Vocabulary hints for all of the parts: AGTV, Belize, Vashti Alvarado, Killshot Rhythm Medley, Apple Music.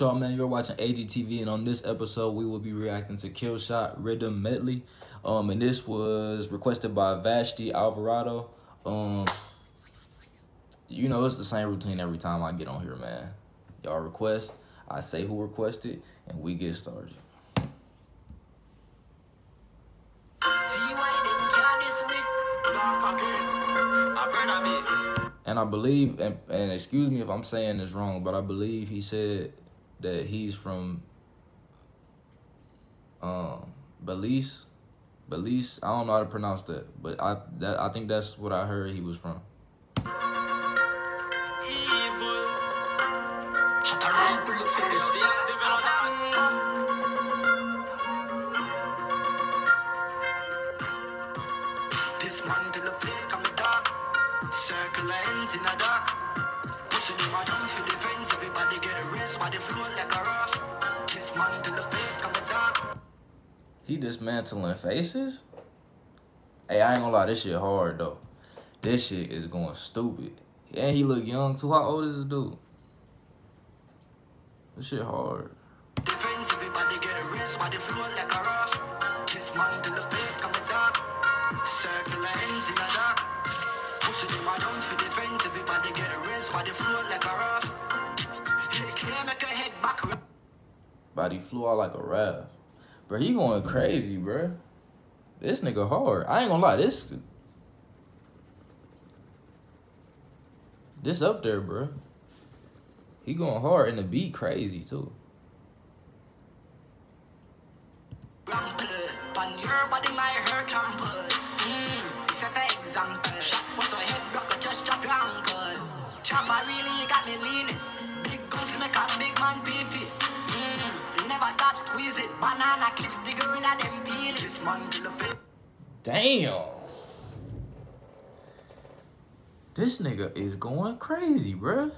Y'all, man, you're watching AGTV, and on this episode we will be reacting to Killshot Rhythm Medley, and this was requested by Vashti Alvarado. You know, it's the same routine every time I get on here, man. Y'all request, I say who requested, and we get started. And I believe, and excuse me if I'm saying this wrong, but I believe he said that he's from Belize. Belize, I don't know how to pronounce that, but I think that's what I heard he was from. This man to the face come dark, circle ends in the dark. Pushing my tongue for the friends, everybody get a race by the floor like a rough. This man to the face come dark. He dismantling faces? Hey, I ain't gonna lie, this shit hard though. This shit is going stupid. And he look young too. How old is this dude? This shit hard. The friends, everybody get a race by the floor like a rough. This man to the face come dark. Circle ends in the dark. Pushing him around for the friends, everybody get a race by the floor like a raft. Body flew out like a raft. Bro, he going crazy, bro. This nigga hard. I ain't gonna lie, this up there, bro. He going hard and the beat crazy too. Damn. This nigga is going crazy, bruh.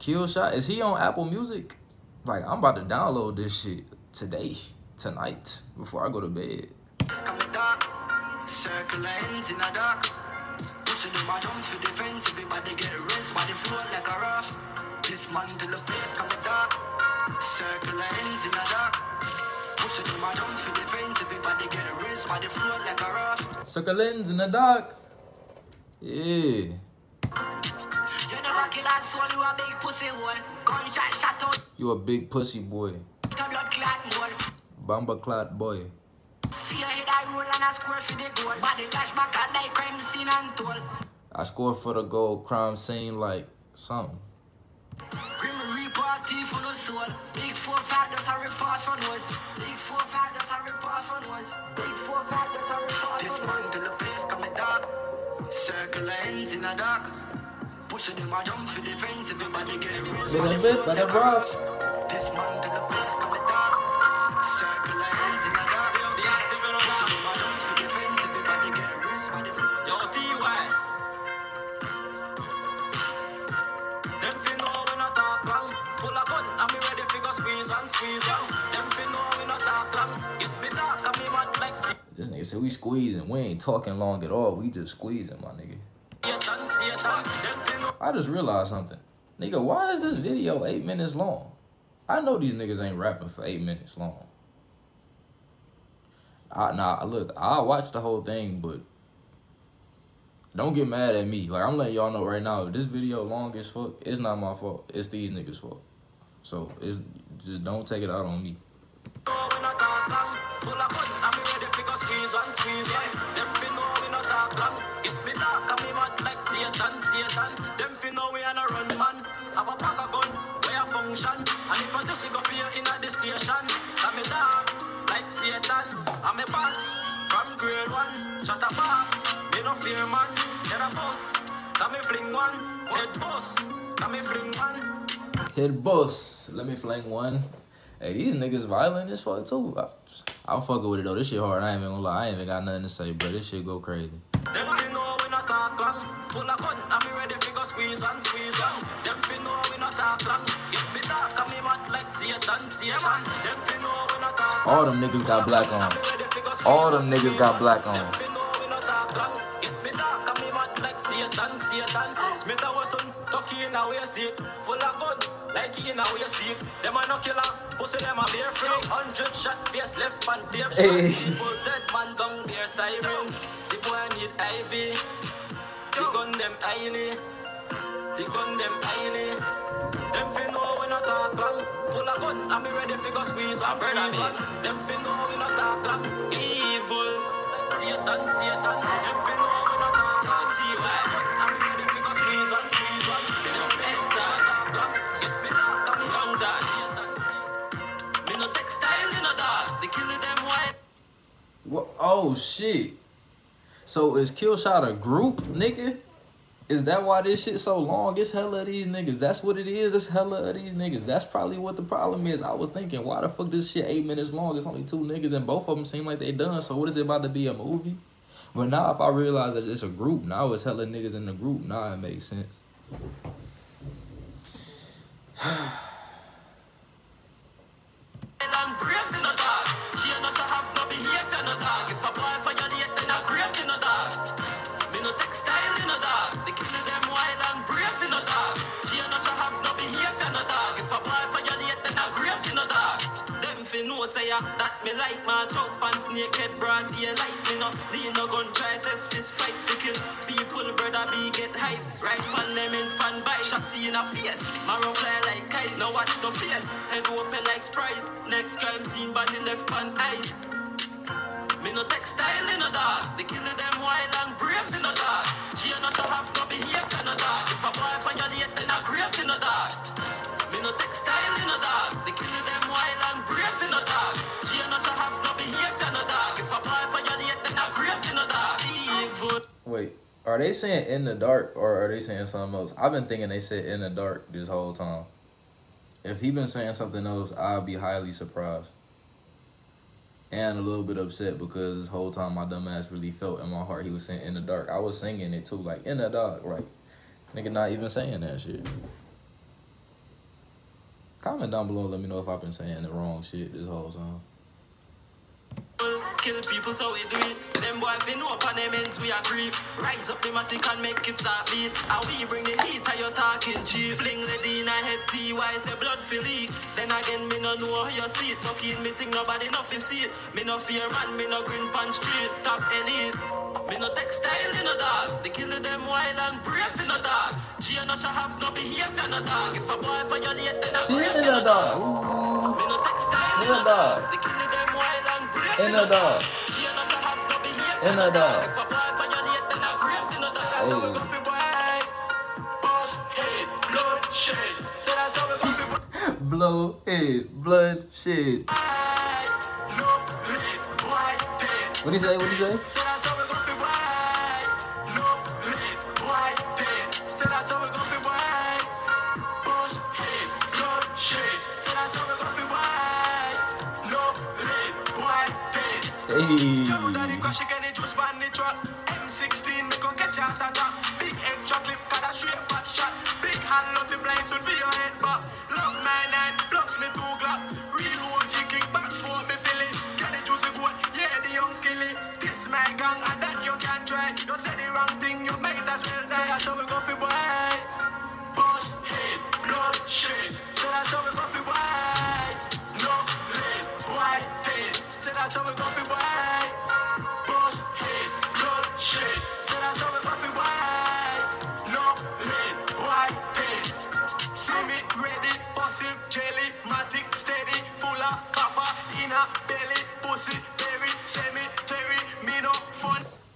Killshot, is he on Apple Music? Like, I'm about to download this shit today, tonight, before I go to bed. It's coming dark, circle ends in the dark. Pushing the bottom for the fence, everybody get a race by the floor like a rough. This man to the face coming dark, circle ends in the dark. Pushing the bottom for the fence, everybody get a race by the floor like a rough. Circle ends in the dark. Yeah. You never kill a soul, you a big pussy boy. Gunshot shot out. You a big pussy boy. Blood clot boy. Bamba clot boy. I score for the goal, crime scene, like something. This man to the face coming dark. Circle ends in the dark. Pushing him a jump for the fence, everybody get raised by the floor like a rough. This man to the face coming dark. Circle ends in the dark. This nigga said we squeezing, we ain't talking long at all, we just squeezing, my nigga. I just realized something. Nigga, why is this video 8 minutes long? I know these niggas ain't rapping for 8 minutes long. Nah, look, I watched the whole thing, but don't get mad at me. Like, I'm letting y'all know right now, if this video long as fuck, it's not my fault. It's these niggas' fault. So, it's just don't take it out on me. I'm a bad from grade one, shut up, me no fear man, head a boss, come me fling one, head boss, come me fling one. Head boss, let me fling one. Hey, these niggas violent as fuck too. I'm fucking with it though. This shit hard. I ain't even gonna lie. I ain't even got nothing to say, bro. This shit go crazy. Them fin know we not talk long. Full of fun. I'm ready for go squeeze and squeeze down. Them fin know we not talk long. If we talk, I'm mad like Satan, Satan. Them fin know we not talk long. All them niggas got black on. All them niggas got black on. Them fin know we not talk long. If we talk, I'm mad like Satan, Satan. Smith our son, Tucky in our state. Full of fun. Like he in our state. Them are no killer. Pussy them a bear free. 100 shot face left and bear shot. People dead man down bear siren. The boy need IV. They gun them irony. They gun them irony. Them fin know we not talk long. Full of gun and me ready for go squeeze one. Them fin know we not talk long. Evil. Satan, Satan. Them fin know we not talk long. And me ready for go squeeze one, squeeze one. They don't fin not talk long. Get me talk and me long dash. What? Oh shit! So is Killshot a group, nigga? Is that why this shit so long? It's hella these niggas. That's what it is. It's hella these niggas. That's probably what the problem is. I was thinking, why the fuck this shit 8 minutes long? It's only 2 niggas, and both of them seem like they done. So what is it about to be a movie? But now if I realize that it's a group, now it's hella niggas in the group. Now it makes sense. That me like my top pants naked broad daylight, me no lean no gun try test fist fight to kill people, brother be get hype right pan them in span by shot in a face marrow fly like kite, no watch no face head open like Sprite, next crime seen by the left pan eyes. Me no textile in a dog, they kill them wild and brave in a dog, she not to have no behavior in a dog, if a boy for your late then a grave in a dog, me no textile in a dog, they kill them wild and brave in a dog, she not to have no behavior in a dog, if a boy for your late then a grave in a dog. Wait, are they saying in the dark or are they saying something else? I've been thinking they said in the dark this whole time. If he been saying something else, I'll be highly surprised. And a little bit upset because this whole time my dumb ass really felt in my heart he was saying in the dark. I was singing it too, like in the dark, right? Nigga not even saying that shit. Comment down below and let me know if I've been saying the wrong shit this whole time. Kill people so we do it. Them boy fin up on them ends we a creep. Rise up the matic and make it start beat. And we bring the heat to your talking cheap. Fling lady in a head TY say blood feel leak. Then again me no know how you see it. No keen me think nobody nothing see it. Me no fear man, me no green pan street. Top elite. Me no textile in a dog. They kill them wild and brave in a dog. Gia no shall have no behavior in a dog. If a boy for your late then a brave in a dog. Me no textile in a dog. They kill them wild and brave in a dog. In a dog. Blow head, blood shed. What do you say? What do you say?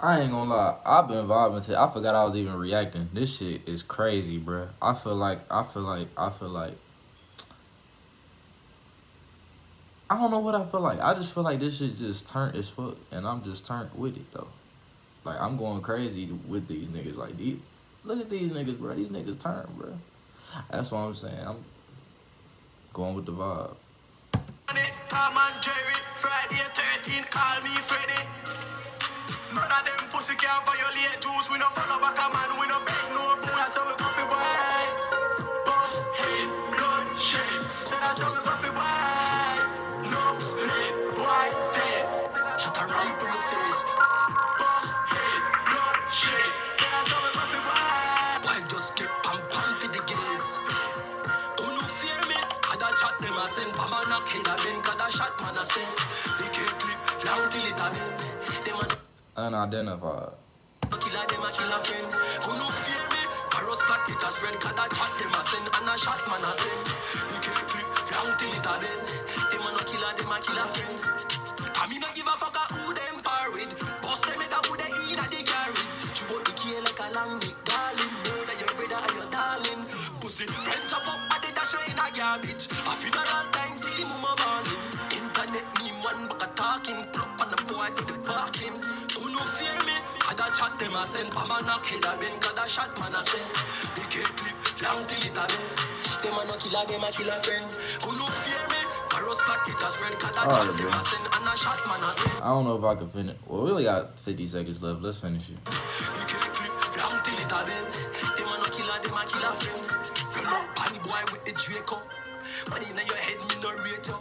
I ain't gonna lie, I've been vibing to it. I forgot I was even reacting. This shit is crazy, bruh. I feel like I don't know what I feel like. I just feel like this shit just turned as fuck, and I'm just turned with it though. Like I'm going crazy with these niggas. Like these, look at these niggas, bro. These niggas turned, bro. That's what I'm saying. I'm going with the vibe. Tom and Jerry, Friday 13, call me Freddy. None of them pussy can't violate Jews. We no follow back a man, we no beg no pussy. That's how we coffee boy. Bust, hate, blood, shit. That's how we coffee boy. No straight, white, dead. Shut a ramp in my face. Bust, hate, blood, shit. That's how we coffee boy. Why just get pam-pam for the gays? Chat them a send, I'm a knock head a bend, cause a shot man a send. They can't clip, long till it a bend. Them a unidentified. Killer them a kill a friend. Who no fear me? Paros black it a spread, cause a chat them a send, and a shot man a send. They can't clip, long till it a bend. Them a kill a friend. Come in a give a fuck a who them parried. Bust them at a who they eat a they carried. You want the key like a long neck, darling. Murder your brother and your darling. Pussy friend chop up. A garbage, a funeral time, see mama balling. Internet me one back a talking, plop on the boy to the parking. Who no fear me? Kada chat them a send, pama knock head a bend, kada shot man a send. They can't clip, long till it a bend. Them a no killer, them a killer friend. Who no fear me? Carros black it a spread, kada chat them a send, and a shot man a send. I don't know if I can finish. Well, we only got 50 seconds left. Let's finish it. They can't clip, long till it a bend. Them a no killer, them a killer friend. Boy with the Draco, money in your head, me no rate you.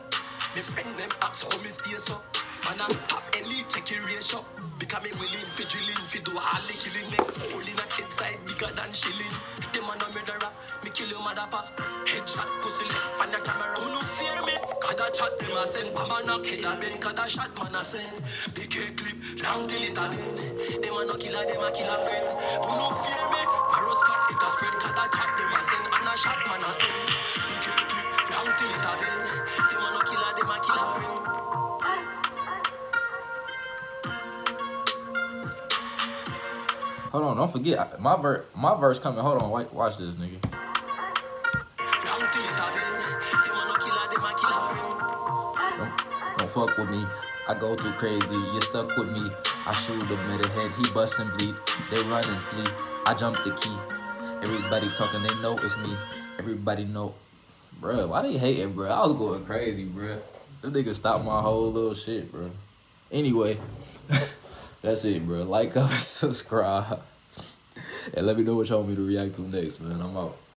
Me friend them ask how me stay so. Man I'm top elite, check your ratio. Because me willing, fi drilling, fi do all the killing. Me holding a kid side bigger than shilling. Them man no murderer, me kill your mother pa. Headshot pussy left pan the camera. Who no fear me? Kada chat them a send, papa knock head a bend. Kada shot man a send, big head clip, long till it a bend. Them a no killer, them a killer friend. Who no fear me? Arrows cut it a spread. Kada chat them a send. Shot man a send, he can't clip, long till it a bend. Them a no killer, them a killer friend. Hold on, don't forget, my verse coming, hold on, watch this nigga. Long till it a bend, them a no killer, them a killer friend. Don't fuck with me, I go too crazy, you stuck with me. I shoot him in the head, he bust and bleed, they run and flee, I jump the key. Everybody talking, they know it's me. Everybody know. Bruh, why they hating, bruh? I was going crazy, bruh. Them niggas stopped my whole little shit, bruh. Anyway, that's it, bruh. Like, comment, subscribe. And let me know what y'all want me to react to next, man. I'm out.